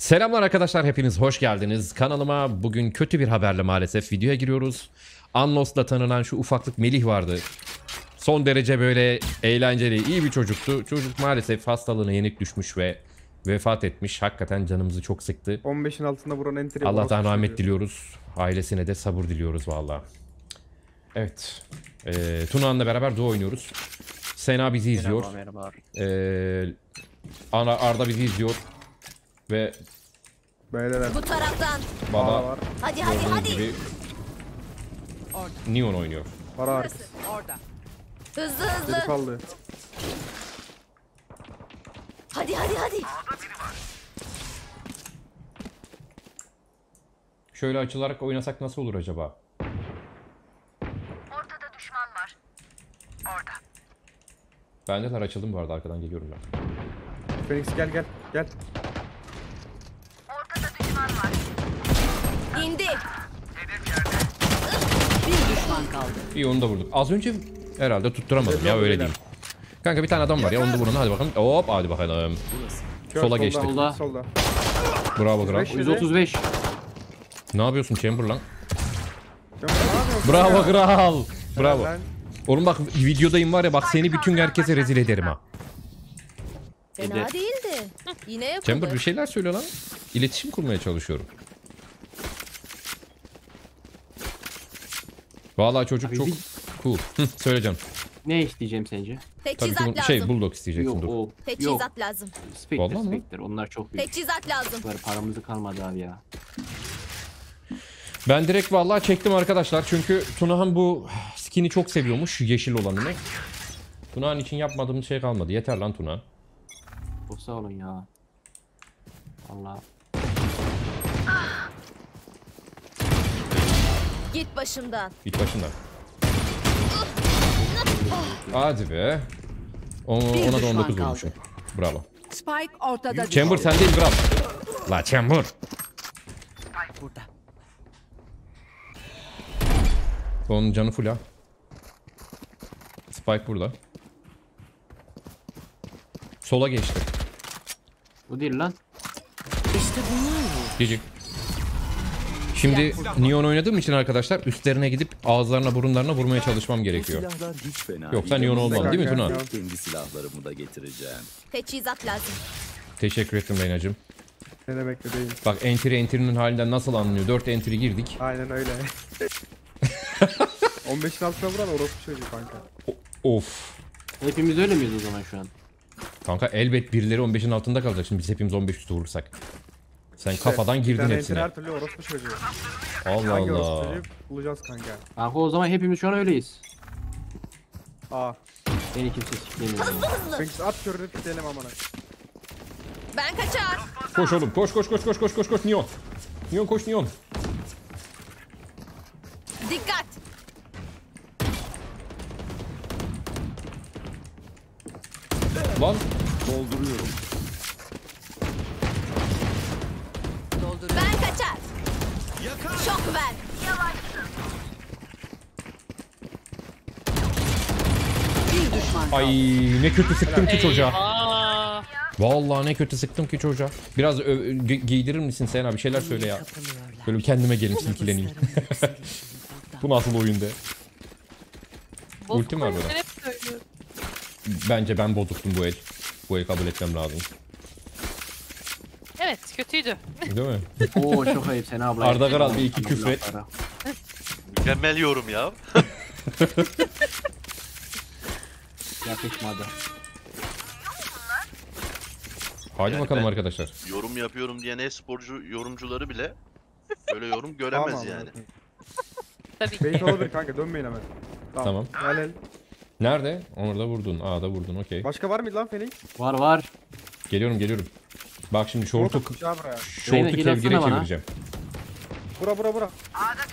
Selamlar arkadaşlar, hepiniz hoş geldiniz kanalıma. Bugün kötü bir haberle maalesef videoya giriyoruz. Unlost'la tanınan şu ufaklık Melih vardı. Son derece böyle eğlenceli, iyi bir çocuktu. Çocuk maalesef hastalığına yenik düşmüş ve vefat etmiş. Hakikaten canımızı çok sıktı. 15'in altında buranın entry. Allah'tan rahmet diliyoruz. Ailesine de sabır diliyoruz vallahi. Evet. Tuna'nla beraber duo oynuyoruz. Sena bizi izliyor. Arda bizi izliyor. Ve beyler bu taraftan baba var. Hadi. Orada. Neon oynuyor. Para orada. Hızlı. Kaldı. Hadi. Şöyle açılarak oynasak nasıl olur acaba? Ortada düşman var. Orada. Bendeler, açıldım bu arada, arkadan geliyorum ben. Felix gel. İndi. Bir düşman kaldı. İyi, onu da vurduk. Az önce herhalde tutturamadım ya, öyle diyeyim. Kanka bir tane adam var ya, onu da vurun hadi bakalım. Hop hadi bakalım. Sola geçtik. Solda. Bravo kral. 135. Ne yapıyorsun Chamber lan? Bravo kral. Bravo. Oğlum bak videodayım var ya, bak seni bütün herkese rezil ederim ha. Fena değildi. Yine yapıldı. Chamber bir şeyler söylüyor lan. İletişim kurmaya çalışıyorum. Vallahi çocuk abi çok cool. Söyleyeceğim. Ne isteyeceğim sence? Teçhizat lazım. Bulldog isteyeceksin. Yok. Teçhizat lazım. Spectre. Onlar çok büyük. Teçhizat lazım. Paramızı kalmadı abi ya. Ben direkt vallahi çektim arkadaşlar. Çünkü Tuna'nın bu skin'i çok seviyormuş. Şu yeşil olanını. Tuna'nın için yapmadığımız şey kalmadı. Yeter lan Tuna. Çok sağ olun ya. Vallahi. Git başımdan. Hadi be. Ona da 19 olmuşum. Bravo. Spike ortada. Chamber sen değil, bravo. La Chamber. Spike burada. Onun canı full ha. Spike burada. Sola geçti. Bu değil lan. İşte bunlar mı? Gecik. Şimdi Neon oynadığım için arkadaşlar üstlerine gidip ağızlarına burunlarına vurmaya çalışmam gerekiyor. Yoksa Neon olmam değil mi Tuna? Kendi silahlarımı da getireceğim. Teçhizat lazım. Teşekkür ettim Reyna'cığım. Ne demek bebeğim? Bak entry'nin halinden nasıl anlıyor? 4 entry girdik. Aynen öyle. 15'in altına vuran orospu çocuk kanka. Of. Hepimiz öyle miyiz o zaman şu an? Kanka elbet birileri 15'in altında kalacak şimdi, biz hepimiz 15 üstü vurursak. Sen işte, kafadan girdin hepsine. Her türlü orospu çocuğu. Allah Allah. Bulacağız kanka. Kanka o zaman hepimiz şu an öyleyiz. Aa. Beni kimse siklemiyor. Hızlı. At körünü kitleyelim amana. Ben kaçar. Koş oğlum, koş Neon. Neon koş, Neon. Dikkat. Lan dolduruyorum. Ben kaçar. Şok ver. Bir düşman. Ay ne kötü sıktım ki çocuğa. Vallahi ne kötü sıktım ki çocuğa. Biraz giydirir misin Sena, bir şeyler söyle ya. Böyle kendime gelin, silkileneyim. Bu nasıl oyunda? Ultim var burada. Bence ben bozuktum bu el. Bu el kabul etmem lazım. Evet, kötüydü. Değil mi? Oo çok ayıp Sena abla. Arda Karal bir iki küfür et. Mükemmel yorum ya. Yakışmadı. Hadi yani bakalım arkadaşlar. Yorum yapıyorum diyen e-sporcu yorumcuları bile böyle yorum göremez tamam, yani. Tabii ki. Beyt olabilir kanka, dönmeyin hemen. Tamam. Helal. Nerede? Orada vurdun, A'da vurdun, okey. Başka var mıydı lan Felix? Var. Geliyorum. Bak şimdi şortu kevgire çevireceğim. Bura. A'da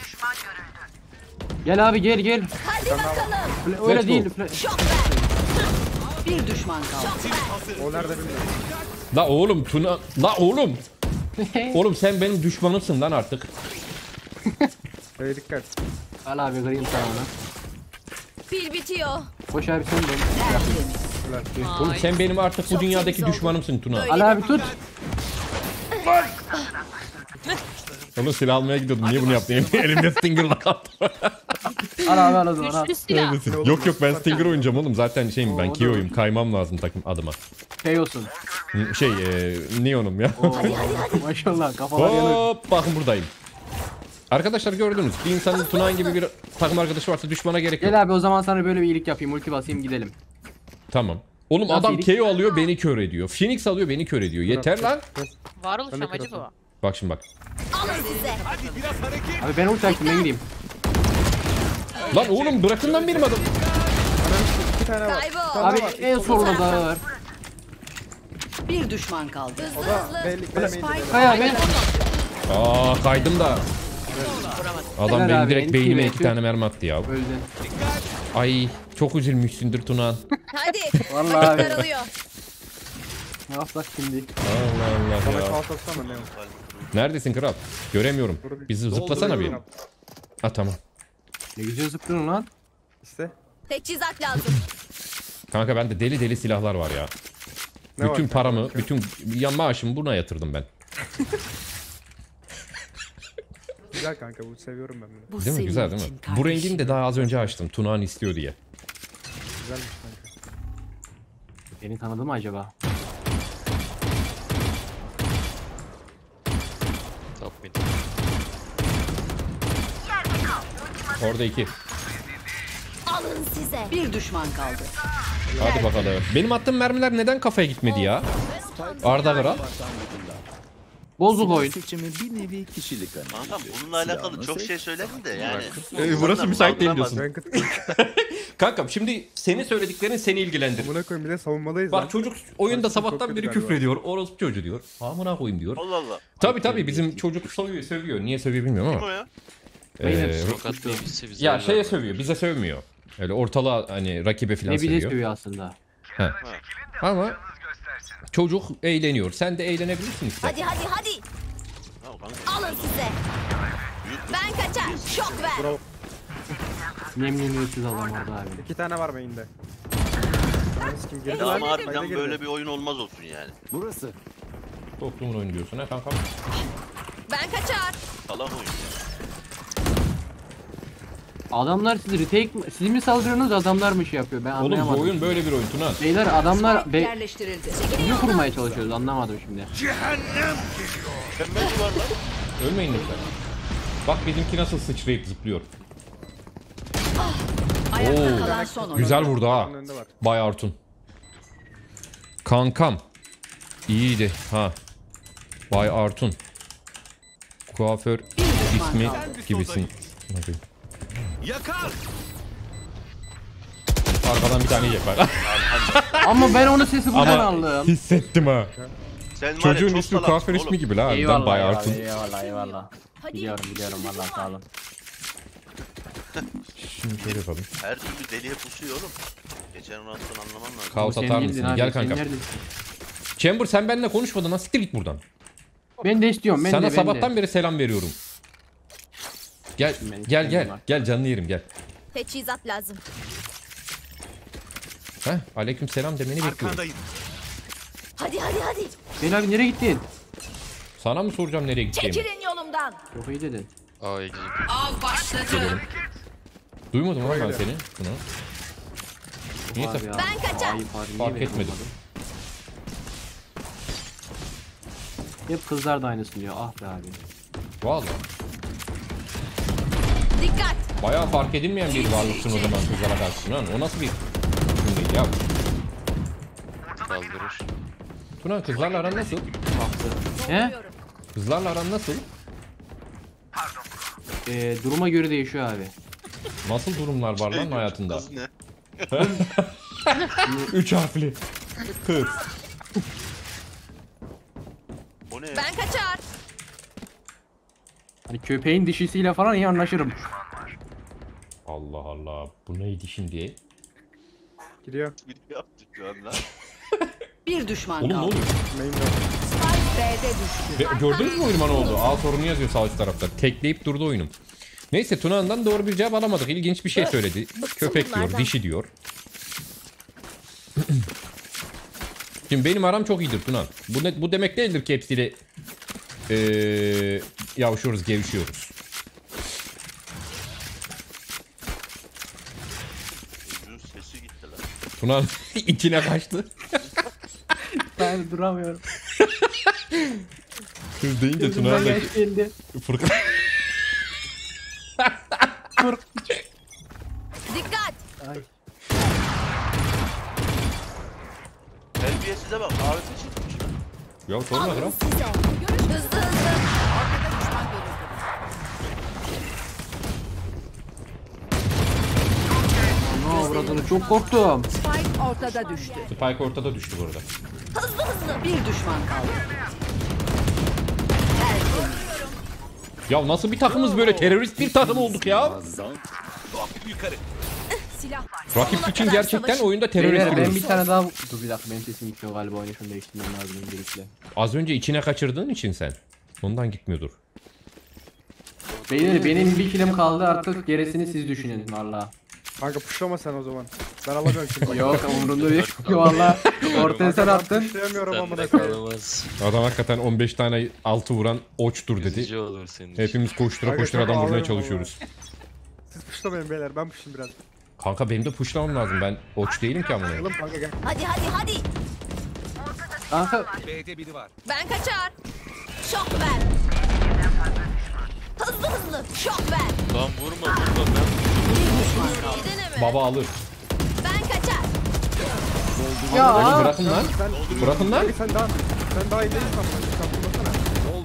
düşman görüldü. Gel abi gel. Hadi bakalım. Öyle değil. Bir düşman kaldı. O nerede bilmiyorum. La oğlum Tuna. La oğlum. Oğlum sen benim düşmanımsın lan artık. Hey dikkat. Al abi gireyim sana lan. Pil bitiyor. Hoş abi sen benim. Oğlum sen benim artık bu dünyadaki düşmanımsın Tuna. Al abi tut. Lan! Onu silah almaya gidiyordum. Niye bunu yaptın? Elimde Stinger'la kaldım. Ana zaman. Yok yok, ben Stinger oynayacağım oğlum. Zaten şeyim ben, Kiyo'yum. Kaymam lazım takım adıma. Şey olsun. Şey, Neon'um ya. Maşallah kafalar yanıyor. Hop, bakın buradayım. Arkadaşlar gördünüz, bir insanın Tuna gibi bir takım arkadaşı varsa düşmana gerek yok. Gel abi, o zaman sana böyle bir iyilik yapayım. Ulti basayım, gidelim. Tamam. Oğlum nasıl adam KO alıyor, beni kör ediyor. Phoenix alıyor, beni kör ediyor. Yeter lan. Varoluş amacı bu. Bak şimdi bak. Abi ben ulti açtım, ben gideyim. Lan oğlum bırakın lan benim adım. Abi en sorunu daha var. Bir düşman kaldı. Kaya ben. Aa, kaydım da. Adam helal benim abi, direkt beynime iki tane mermi attı ya. Öldün. Ay çok üzülmüşsündür Tuna. Hadi. Vallahi abi. Ne yapsak şimdi? Allah Allah ya. Neredesin kral? Göremiyorum. Bizi zıplasana bir. Ha tamam. Ne güzel zıplıyorsun lan. İşte. Teçhizat lazım. Kanka bende deli deli silahlar var ya. Ne bütün var, paramı, kanka? Bütün maaşımı buna yatırdım ben. Güzel kanka, bu seviyorum ben bunu. Değil mi? Güzel değil mi? Kardeşim. Bu rengini de daha az önce açtım. Tuna'nın istiyor diye. Güzelmiş kanka. Beni tanıdı mı acaba? Orada iki. Alın size. Bir düşman kaldı. Hadi bakalım. Benim attığım mermiler neden kafaya gitmedi ya? Arda Kral. Bozuk oyun. Adam bununla alakalı çok şey söyledim de yani. Burası müsait değil diyorsun. Kankam şimdi senin söylediklerin seni ilgilendirir. Buna koyayım, bir de savunmalıyız. Bak çocuk oyunda sabahtan beri küfür ediyor. Orospu çocuğu diyor. Amına koyayım diyor. Allah Allah. Tabii tabii, bizim çocuk sövüyor. Niye sövüyor bilmiyorum ama. Kim o ya? Ya şeye sövüyor, bize sövmüyor. Öyle ortalığa, hani rakibe filan sövüyor. Ne bile sövüyor aslında. Ha. Ama çocuk eğleniyor. Sen de eğlenebilirsin işte. Hadi hadi hadi. Alın size. Ben kaçar. Şok ver. Memnuniyetsiz adam orada abi. İki tane var beyinde. Tamam harbiden böyle bir oyun olmaz olsun yani. Burası. Toplumun oyunu diyorsun ha kankam. Ben kaçar. Salam oyun ya. Adamlar sizi retake, siz mi saldırıyorsunuz, adamlar mı şey yapıyor, ben anlayamadım. Oğlum bu oyun böyle bir oyun Tuna. Beyler adamlar bunu kurmaya çalışıyoruz, anlamadım şimdi. Cehennem geliyor. Ölmeyin lütfen. Bak bizimki nasıl sıçrayıp zıplıyor. Oo, güzel vurdu ha. Bay Artun. Kankam. İyiydi ha. Bay Artun. Kuaför ismi gibisin. Yakar. Arkadan bir tane yiyecek var. Ama ben onun sesi buradan aldım. Hissettim ha. Çocuğun ismi kuaför ismi gibi la. Eyvallah, bayağı eyvallah, eyvallah eyvallah. Biliyorum biliyorum, valla sağ olun. Şimdi şöyle yapalım. Her türlü deliye pusuyor oğlum. Geçen rahattan anlamam lazım. Kaos atar mısın? Abi, gel kanka. Chamber sen benimle konuşmadın, nasıl siktir git buradan. Ben de istiyorum. Ben sana de, sabahtan beri selam veriyorum. Gel gel gel gel, canlı yerim gel. Teçhizat lazım. Heh, aleyküm selam demeni bekliyorum. Hadi hadi hadi. Ben abi nereye gittin? Sana mı soracağım nereye gittiğimi? Çekilin yolumdan. Çok iyi dedin. Ay. Al başladı. Duymadım ama ben seni. Bunu. Niye sakın? Ben kaçar. Fark etmedim. Hep kızlar da aynısını diyor. Ah be abi. Vallahi. Dikkat. Bayağı fark edilmeyen bir varlıksın o zaman kızlara karşısın lan. O nasıl bir cümleydi ya? Kaldırır. Tuna kızlarla aran nasıl? He? Kızlarla aran nasıl? Duruma göre değişiyor abi. Nasıl durumlar var lan hayatında? Üç harfli. Kız. Ben kaçar. Hani köpeğin dişisiyle falan iyi anlaşırım. Allah Allah, bu neydi şimdi? Gidiyor. Bir düşman oğlum, kaldı. Oğlum ne oluyor? Spike B'de düştü. Gördünüz mü oyunuma ne oldu? A sorunu yazıyor sağ üst tarafta. Tekleyip durdu oyunum. Neyse Tuna'ndan doğru bir cevap alamadık. İlginç bir şey söyledi. Köpek diyor, dişi diyor. Şimdi benim aram çok iyidir Tuna. Bu demek değildir ki hepsiyle yavuşuyoruz, gevşiyoruz. Sesi gitti lan. Tuna içine kaçtı. Ben duramıyorum. Kız deyince Tuna da Furkan. Dikkat. Ay. Terbiyesize bak, AWP çıkmış lan. Ya sorma lan. Hızlı hızlı. Arkada düşman görüldü. Ana avradını çok korktum. Spike ortada düştü. Spike ortada düştü burada. Hızlı hızlı. Bir düşman kaldı. Ya nasıl bir takımız böyle, terörist bir takım olduk ya. Rakip için gerçekten oyunda terörist gibi. Ben bir tane daha dur bir dakika, benim sesim gitmiyor galiba, oyunu şunu değiştirmem lazım öncelikle. Az önce içine kaçırdığın için sen. Ondan gitmiyordur. Beyler benim bir kilim kaldı artık, gerisini siz düşünün valla. Kanka puşlama sen o zaman. Ben alacağım şimdi. Yok umurumda değil valla. Ortaya sen attın. Adam hakikaten 15 tane 6 vuran oçtur dedi. Hepimiz koştura koştura adam vurmaya çalışıyoruz. Siz puşlamayın beyler, ben puşlayayım biraz. Kanka benim de puşlamam lazım, ben oç değilim ki amına. Hadi hadi hadi. Kanka B'de biri var. Ben kaçar. Şok ver. Hızlı hızlı şok ver. Lan vurma vurma ben. Baba alır. Ben kaçar. Ya bırakın lan. Bırakın lan. Sen daha iyi değilsin.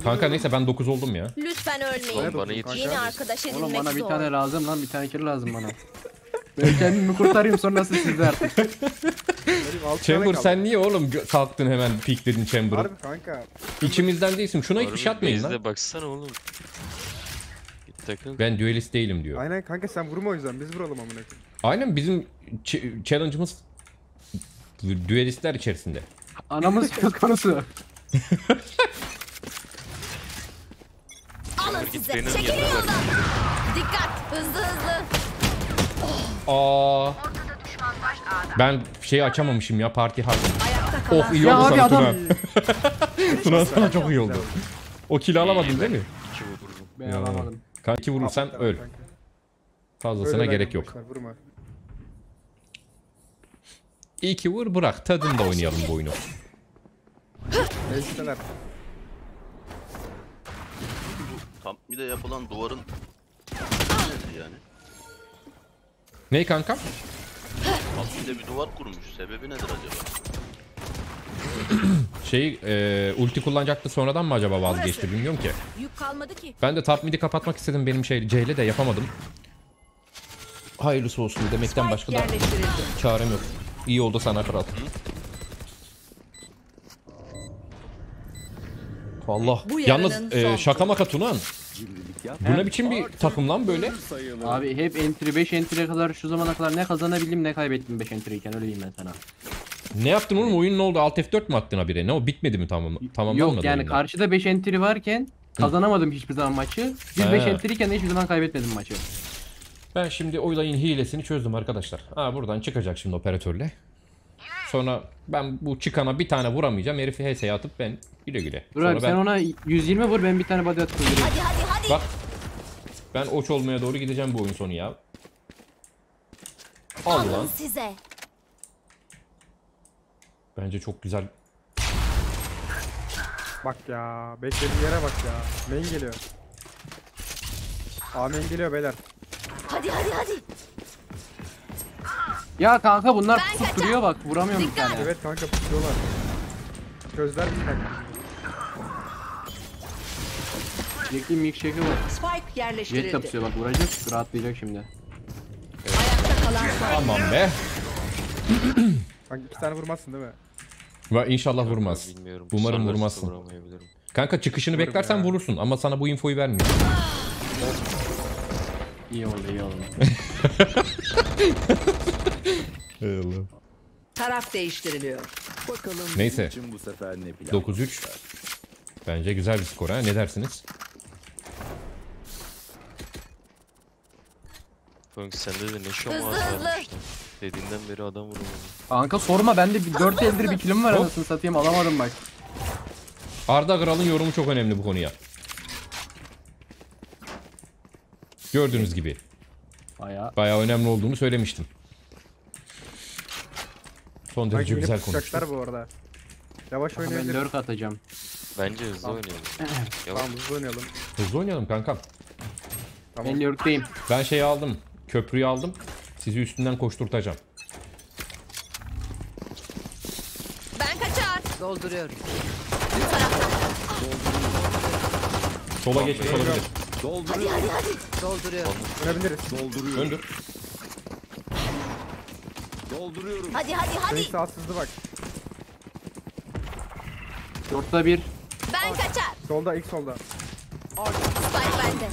Kanka neyse ben 9 oldum ya. Lütfen ölmeyin. Yeni arkadaş edinmek zor. Oğlum bana bir tane lazım lan, bir tane kill lazım bana. Ben kendimi kurtarayım sonrası sizde artık. Chamber sen niye oğlum kalktın hemen pikledin Chamber'ı? Harbi kanka. İçimizden değilsin. Şuna hiçbir şey atmayın lan. Baksana oğlum. Takıl. Ben duelist değilim diyor. Aynen kanka sen vurma o yüzden, biz vuralım amına. Aynen bizim challenge'ımız duelistler içerisinde. Anamız söz konusu. Alın size. Çekilin yoldan. Dikkat hızlı hızlı. Aa. Ben şeyi açamamışım ya, parti hard. Oh iyi oldu sana Tuna. Tuna sana çok iyi oldu. O kili alamadın değil mi? Ben alamadım. Kanki vurursan aptal, öl. Kanka. Fazlasına gerek yok. Vurma. İyi ki vur bırak. Tadında oynayalım bu oyunu. Tam bir de yapılan duvarın nedir yani? Ney kankam? Tam bir duvar kurmuş. Sebebi nedir acaba? Şey ulti kullanacaktı, sonradan mı acaba vazgeçti bilmiyorum ki. Yük kalmadı ki. Ben de top midi kapatmak istedim, benim şey C'yle de yapamadım. Hayırlısı olsun demekten başka da çarem yok. İyi oldu sana kral. Allah. Yalnız şaka maka Tunan. Bu ne biçim bir takım lan böyle? Abi hep entry 5 entry'e kadar şu zamana kadar ne kazanabildim ne kaybettim 5 entry'yken, öyle diyeyim ben sana. Ne yaptın oğlum, oyun ne oldu? Alt F4 mü attın habire? Ne o, bitmedi mi tamamlanmadı? Yok yani oyundan. Karşıda 5 entry varken kazanamadım hiçbir zaman maçı. Biz 5 entry'yken de hiçbir zaman kaybetmedim maçı. Ben şimdi oylayın hilesini çözdüm arkadaşlar. Ha buradan çıkacak şimdi operatörle. Sonra ben bu çıkana bir tane vuramayacağım. Herifi HS'ye atıp ben güle güle. Dur abi, sen ona 120 vur, ben bir tane body atıp öldüreyim. Hadi hadi hadi. Bak ben oç olmaya doğru gideceğim bu oyun sonu ya. Al lan. Size. Bence çok güzel. Bak ya, beklediği yere bak ya. Main geliyor. Aa main geliyor beyler. Hadi hadi hadi. Ya kanka bunlar tutturuyor bak, vuramıyorum bir tane. Evet kanka tutuyorlar. Gözler bir tane. Yekli milkshake'e bak. Spike yerleştirildi. Jet tapsıyor bak, vuracak, rahatlayacak şimdi. Evet. Ayakta kalan spike. Aman be. Kanka iki tane vurmazsın değil mi? Ve inşallah vurmaz. Bilmiyorum. Umarım vurmazsın. Kanka çıkışını bilmiyorum beklersen ya vurursun ama sana bu infoyu vermiyor. İyi oldu iyi oldu. Eyvallah. Taraf değiştiriliyor. Bakalım. Neyse. 9-3. Bence güzel bir skor ha, ne dersiniz? Funk sende de ne şov var? Dediğinden beri adam vurulmadı. Kanka sorma, bende 4 eldir bir kilim var anasını satayım, alamadım bak. Arda Kral'ın yorumu çok önemli bu konuya. Gördüğünüz gibi. Bayağı önemli olduğunu söylemiştim. Son derece güzel konuştu. Bu arada. Yavaş oynayalım. Ben lurk atacağım. Bence hızlı oynayalım. Tamam hızlı oynayalım. Hızlı oynayalım kankam. Tamam. Ben lurk'teyim. Ben şeyi aldım. Köprüyü aldım. Sizi üstünden koşturtacağım. Ben kaçar. Dolduruyorum. Sola geçmiş olabilir. Dolduruyor. Dolduruyorum. Dönebiliriz. Dolduruyor. Döndür. Dolduruyorum. Hadi hadi hadi. Neyse saatsızdı bak. Dörtte bir. Ben kaçar. Solda ilk solda. Spike bende.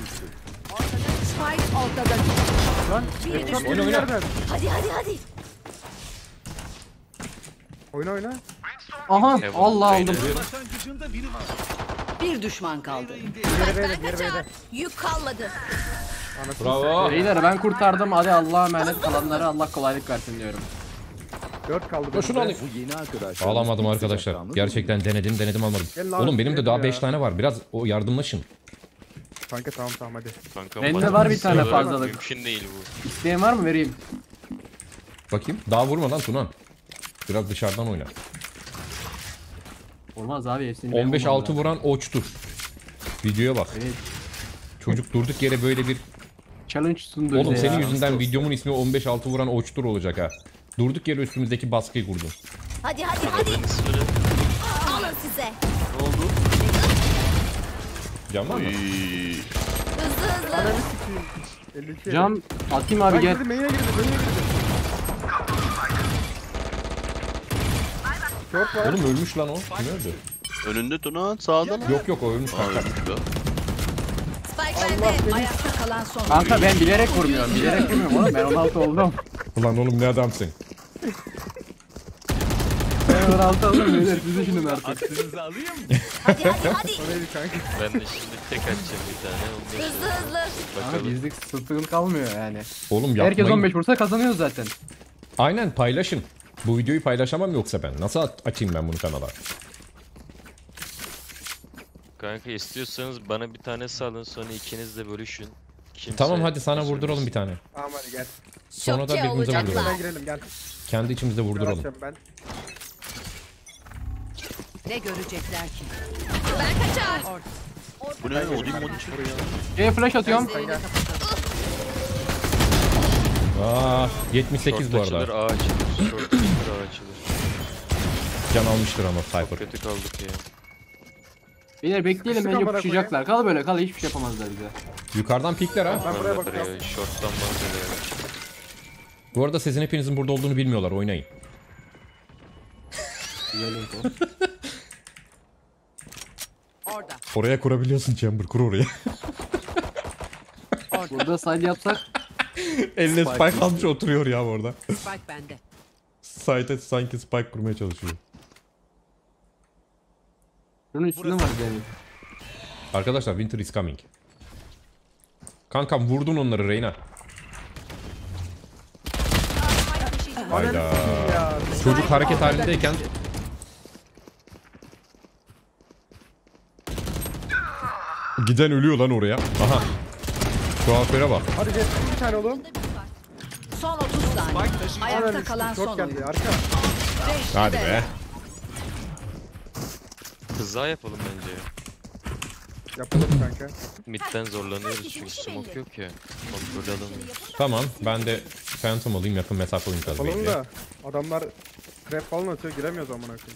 Spike ortada. Lan. Oyna. Hadi hadi hadi. Oyna. Aha Allah aldım. Bir düşman kaldı. Ben kaçar. Yük kalmadı. Bravo. Beyler ben kurtardım. Hadi Allah'a emanet, kalanlara Allah kolaylık versin diyorum. 4 kaldı. Şunu alayım. Alamadım arkadaşlar. Gerçekten denedim almadım. Oğlum benim de daha 5 tane var. Biraz o yardımlaşın. Kanka tamam hadi. Bende var bir tane fazlalık. Mümkün değil bu. İsteyen var mı? Vereyim. Bakayım. Daha vurma lan Tuna. Biraz dışarıdan oyna. Olmaz abi hepsini. 15-6 vuran oçtur. Videoya bak. Evet. Çocuk durduk yere böyle bir challenge sundu. Oğlum senin yüzünden videomun ismi 15-6 vuran oçtur olacak ha. Durduk yere üstümüzdeki baskıyı kurdu. Hadi. Alın size. Ne oldu? Cam var mı? Hızlı. Cam atayım abi gel. Oğlum ölmüş lan o. Kim öldü? Önünde Tuna, sağda mı? Yok o ölmüş kanka. Ayakta kalan son. Kanka ben bilerek vurmuyorum oğlum, ben 16 oldum. Ulan oğlum ne adamsın. Ben 16 oldum beyler, siz düşünün artık. Aklınızı alayım mı? Hadi. Ben de şimdi tek açacağım bir tane. Hızlı. Abi bizlik sıkıntı kalmıyor yani. Oğlum yapmayın. Herkes 15 vursa kazanıyoruz zaten. Aynen paylaşın. Bu videoyu paylaşamam yoksa ben. Nasıl açayım ben bunu kanala? Kanka istiyorsanız bana bir tane salın, sonra ikiniz de bölüşün. Kimse tamam hadi sana vurduralım bir tane. Tamam hadi gel. Sonra çok da birbirimize vurduralım. Girelim, gel. Kendi içimizde vurduralım. Ne görecekler ki? Ben kaçar. Bu ne? Odin çıkıyor ya. Flash atıyorum. Aa, 78 bu arada. Short açılır. Can almıştır ama Cypher. Kötü kaldık ya. Beyler bekleyelim, ben yapışacaklar. Kal böyle kal, hiçbir şey yapamazlar bize. Yukarıdan pikler ha. Ben buraya bakacağım. Short'tan bakıyorum. Bu arada sizin hepinizin burada olduğunu bilmiyorlar, oynayın. Orada. Oraya kurabiliyorsun Chamber, kur oraya. Burada side yapsak. Eline Spike almış oturuyor ya orada. Spike bende. Side'e sanki Spike kurmaya çalışıyor. Bunun üstünde var yani. Arkadaşlar winter is coming. Kankam vurdun onları Reyna. Hayda. Çocuk hareket halindeyken. Giden ölüyor lan oraya. Aha. Şu afere bak. Hadi gel bir tane oğlum. Son 30 saniye. Ayakta kalan son oyuncu. Hadi be. Hızla yapalım bence. Yapalım kanka. Mid'den zorlanıyoruz çünkü smoke yok ya. Kontrol alamıyoruz. Tamam ben de Phantom alayım, yakın mesafe oyun kazanayım. Oğlum da adamlar trap falan atıyor, giremiyoruz amına koyayım.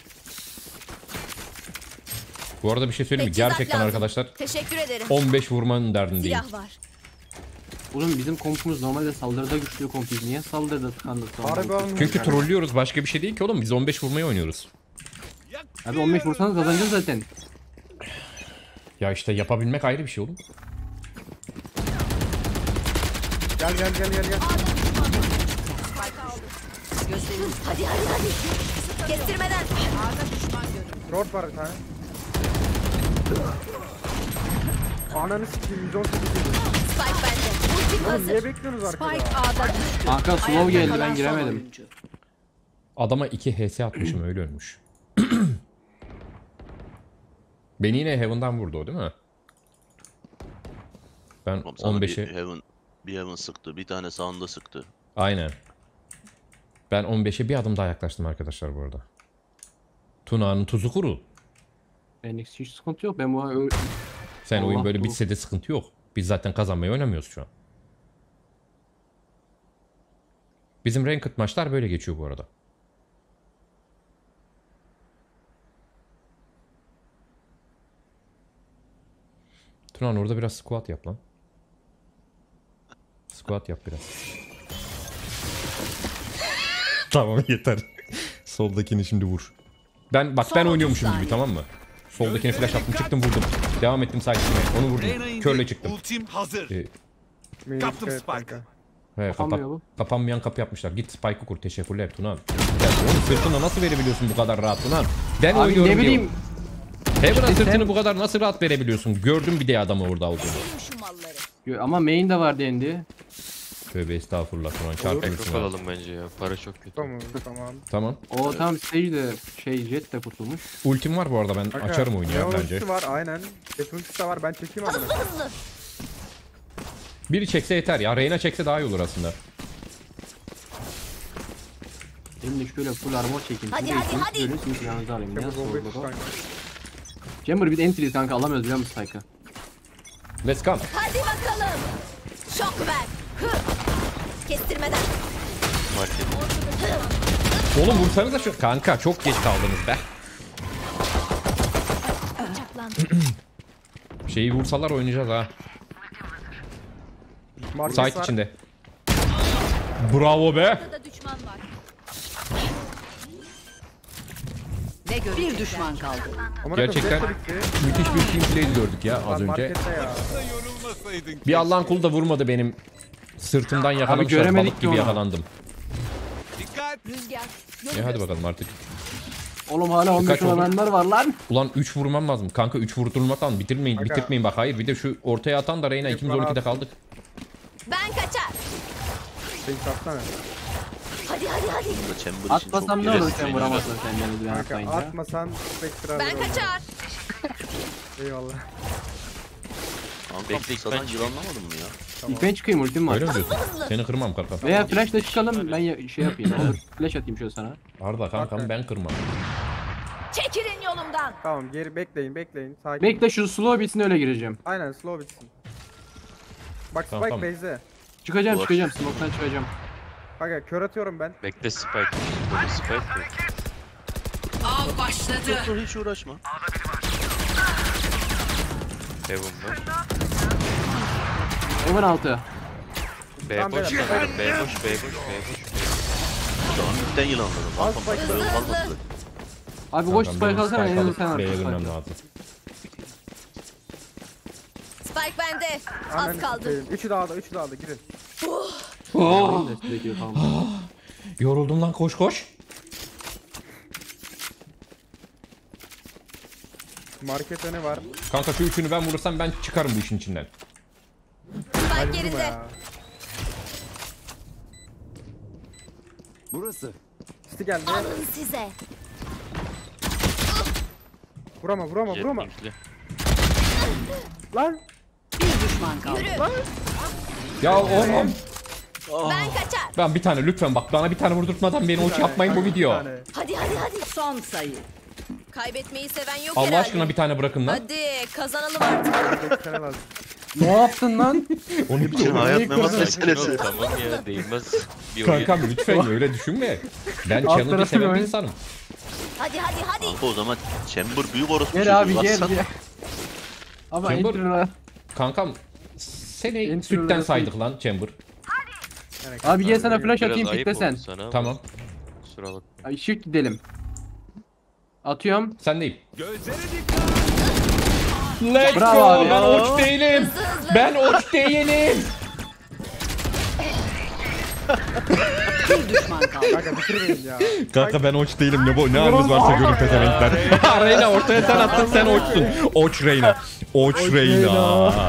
Bu arada bir şey söyleyeyim mi? Gerçekten arkadaşlar. Teşekkür ederim. 15 vurmanın derdindeyim. Silah var. Oğlum bizim kompumuz normalde saldırıda güçlü kompuz. Niye saldırıda tıkandık? Çünkü trollüyoruz, başka bir şey değil ki oğlum. Biz 15 vurmayı oynuyoruz. Abi 15 vursanız kazanacağız zaten. Ya işte yapabilmek ayrı bir şey oğlum. Gel. Hadi. Kestirmeden. Ağda düşman görüyorum. Short var bir tane. Ananı sikeyim, 118. Spike bende. Oğlum niye bekliyorsunuz arkada? Spike ağda düştü. Arka slow geldi, ben giremedim. Adama 2 HS atmışım, öyle ölmüş. Beni yine Heaven'dan vurdu o değil mi? Ben 15'e... Bir Heaven sıktı, bir tane sağında sıktı. Aynen. Ben 15'e bir adım daha yaklaştım arkadaşlar bu arada. Tuna'nın tuzu kuru. Phoenix hiç sıkıntı yok. Ben bu... Sen Allah oyun böyle dur. Bitse de sıkıntı yok. Biz zaten kazanmayı oynamıyoruz şu an. Bizim ranked maçlar böyle geçiyor bu arada. Tuna orada biraz squat yap lan. Squat yap biraz. Tamam yeter. Soldakini şimdi vur. Ben bak ben oynuyormuşum gibi, tamam mı? Soldakini flash attım, çıktım vurdum. Devam ettim sakinlemeye. Onu vurdum. Körle çıktım. Ultim hazır. Kaptım Spike'ı. Evet, kapanmayan kapı yapmışlar. Git Spike'ı kur. Teşekkürler Tuna. Oğlum sırtına nasıl verebiliyorsun bu kadar rahat Tuna? Ben oynuyorum ne bileyim. Heaven'a sırtını bu kadar nasıl rahat verebiliyorsun? Gördüm bir de adamı orada olduğunu. Ama main de var dendi. Tövbe estağfurullah. Ekran alalım bence ya. Para çok kötü. Tamam tamam. Tamam. O tam jet de kurtulmuş. Ultim var bu arada, ben Aga, açarım oyunu ya bence. Ultim var aynen. Ultisi de var, ben çekeyim adamı. Biri çekse yeter ya. Reyna çekse daha iyi olur aslında. Şimdi şöyle full armor çekin. Hadi. Şimdi yanınıza alayım ya. Chamber bir de entry kanka alamıyoruz biliyor musun Spike'ı? Let's come. Hadi bakalım. Şok ver. Kestirmeden. Oğlum vursanıza şu kanka, çok geç kaldınız be. Şeyi vursalar oynayacağız ha. Site içinde. Bravo be. Bir düşman kaldı. Gerçekten müthiş bir team play gördük ya az önce. Ya. Bir Allah'ın kulu da vurmadı benim. Sırtımdan yakalamışlar, balık gibi yakalandım. Hadi bakalım artık. Oğlum hala 15 olanlar var lan. Ulan 3 vurmam lazım. Kanka 3 vurdurulmak lazım. Bitirmeyin, Aga. Bitirmeyin bak. Hayır bir de şu ortaya atan da Reyna, ikimiz 12'de kaldık. Ben kaçar. Hadi. Atmasam ne olur sen vuramazsın kendini. Atmasan spektra. Ben kaçar. Eyvallah. Bekle sana yılanlamadım mı ya? Tamam. Ben çıkayım ultim var. Seni kırmam kanka. Veya flash'la çıkalım ben şey yapayım. Olur. Flash atayım şöyle sana. Arda kankam ben kırmam. Çekilin yolumdan. Tamam geri bekleyin. Sakin. Bekle şu slow bitsin öyle gireceğim. Aynen slow bitsin. Bak tamam, Spike base'e. Tamam. Çıkacağım. Smoke'tan çıkacağım. Bak kör atıyorum ben. Bekle Spike. Al başladı. Hiç uğraşma. Heaven 6. B boş. Yılanladım. Abi boş Spike alsana, elini sen artık. Spike bende. Az kaldı. Üçü dağda girin. Yoruldum lan, koş. Market öne var. Kanka şu üçünü ben vurursam ben çıkarım bu işin içinden. Spike geride. Burası. Stinger geldi. Alın size. Vurama. Lan. Bir düşman kaldı. Lan. Ya oğlum. Ben kaçar. Ben bir tane lütfen bak, bana bir tane vurdurtmadan beni uç yapmayın bu video. Hadi son sayı. Kaybetmeyi seven yok Allah herhalde. Allah aşkına bir tane bırakın lan. Hadi kazanalım artık. Ne yaptın lan? Onun için hayat memas meselesi. Tamam ya değmez. Kankam lütfen öyle düşünme. Ben challenge'ı seven bir insanım. Hadi. Kanka o zaman Chamber büyük orospu. Gel abi gel. Ama Chamber. Kankam seni sütten saydık lan Chamber. Abi gel sana flash atayım piklesen. Tamam. Kusura bakma. Ay şık gidelim. Atıyorum. Sendeyim. Let's Bravo go. Abi. Ben oç değilim. Ben oç değilim. Bir düşman kaldı. Kanka bitirmeyin ya. Kanka ben oç değilim. Ne halimiz varsa görün pezevenkler. Reyna ortaya sen attın, sen oçsun. Oç Reyna. Oç Reyna.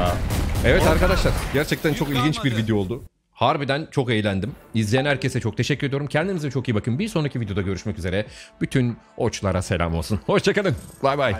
Evet arkadaşlar. Gerçekten çok ilginç bir video oldu. Harbiden çok eğlendim. İzleyen herkese çok teşekkür ediyorum. Kendinize çok iyi bakın. Bir sonraki videoda görüşmek üzere. Bütün oçlara selam olsun. Hoşçakalın. Bay bay.